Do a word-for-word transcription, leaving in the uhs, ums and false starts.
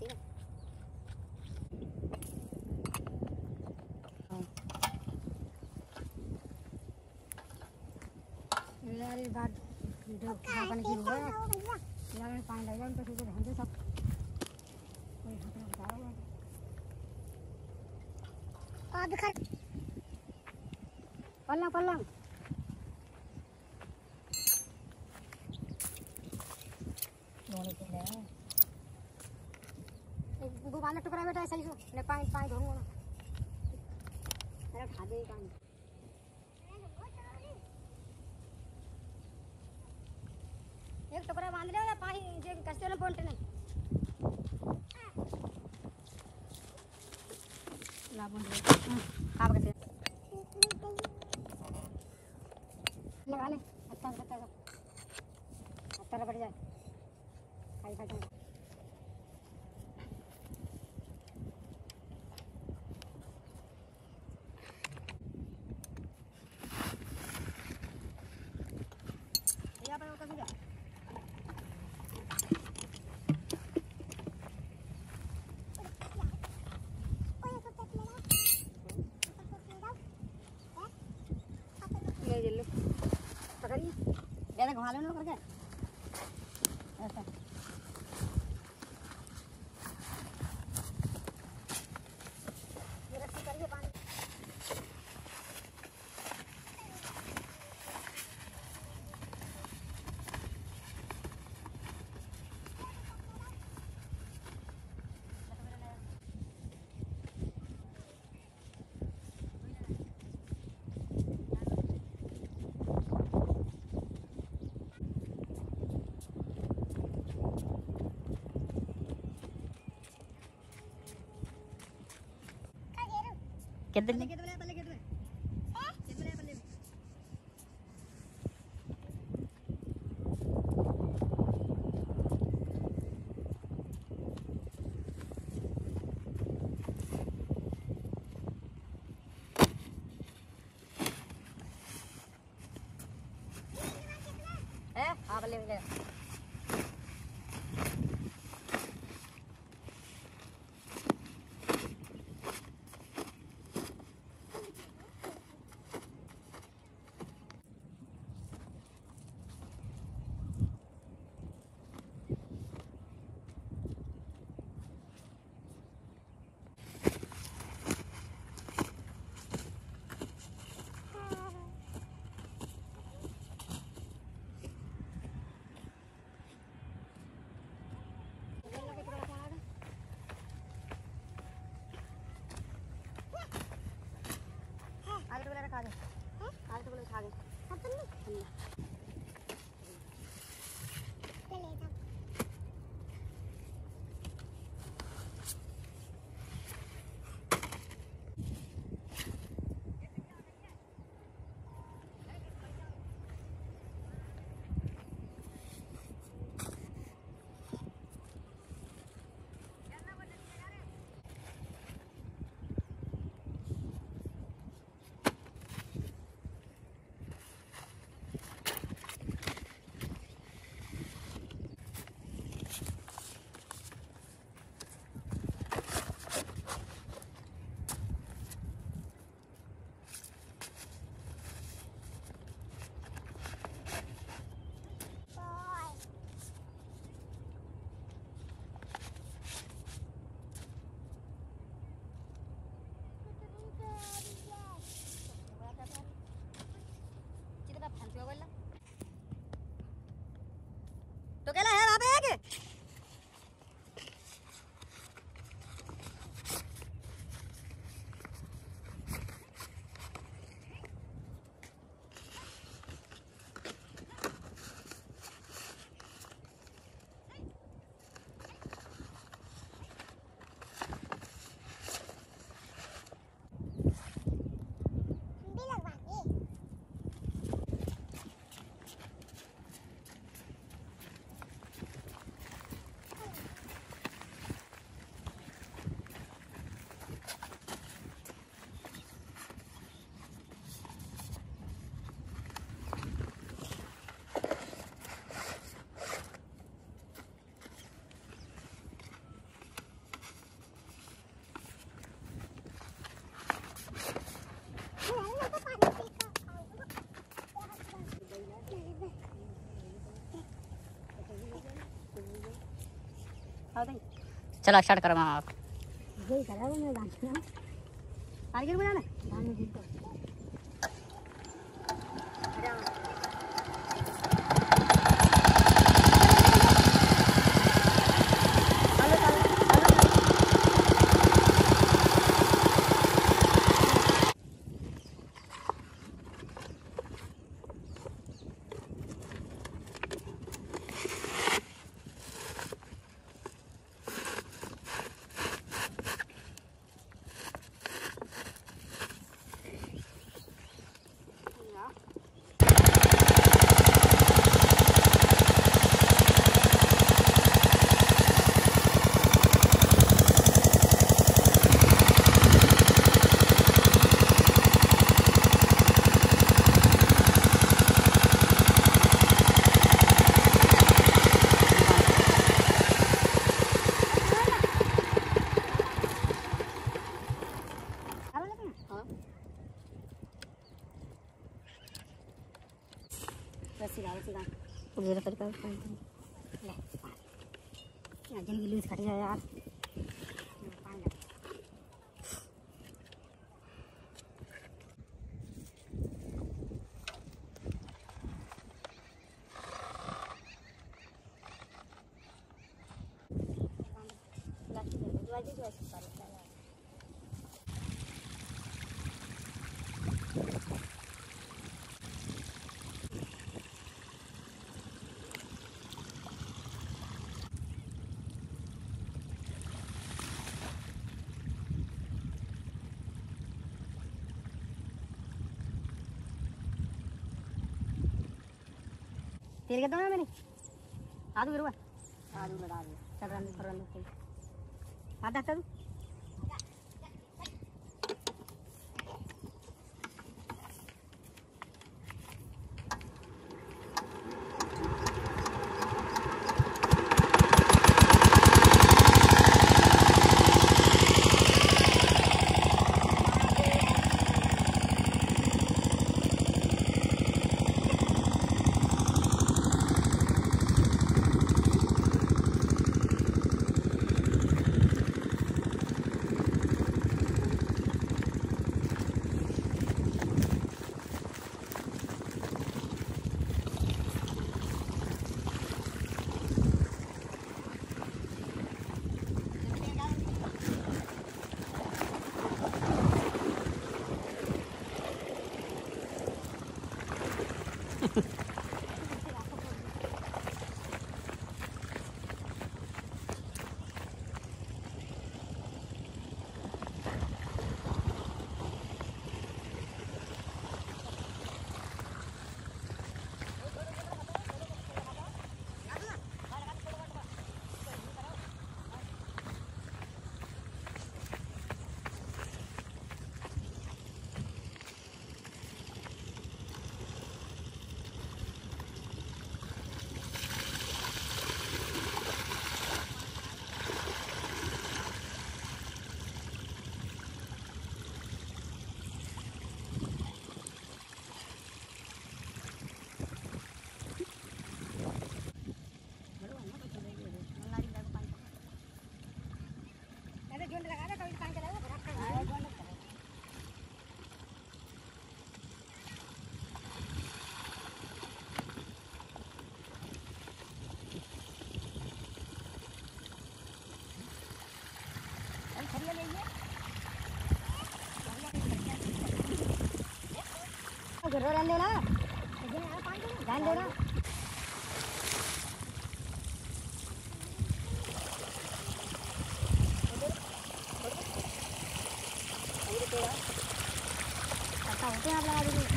tiếng. Lấy bát được vào con gì nữa. Lấy bát lấy con tôi cứ để hết sạch. Ôi không sao. Ờ được rồi. Palang palang. Nó lên đấy. Bố bạn nó tụi con bé đây sao chứ? Lấy pai pai đốn luôn. Nó thả đi con. एक टुकड़ा बांध ले पाही जे कष्ट वाला बोलते नहीं ला बोल का बगते लगा ले अच्छा करता है अच्छा बढ़ जाए खाई खा जाए या पर वो कभी ज़्यादा घुमा लो ना करके ऐसा कितने पल्ले कितने पल्ले कितने हैं कितने पल्ले हैं हाँ पल्ले पल्ले चला स्टार्ट करो मामा आप। जरा पर पर ले क्या जल्दी लूज कर जा यार। तेल कितना मैंने आलू गिरवा आलू में डाल चल रहा है फरन में आधा चल घर रहने ना ध्यान देना अच्छा होते हैं आप लोग।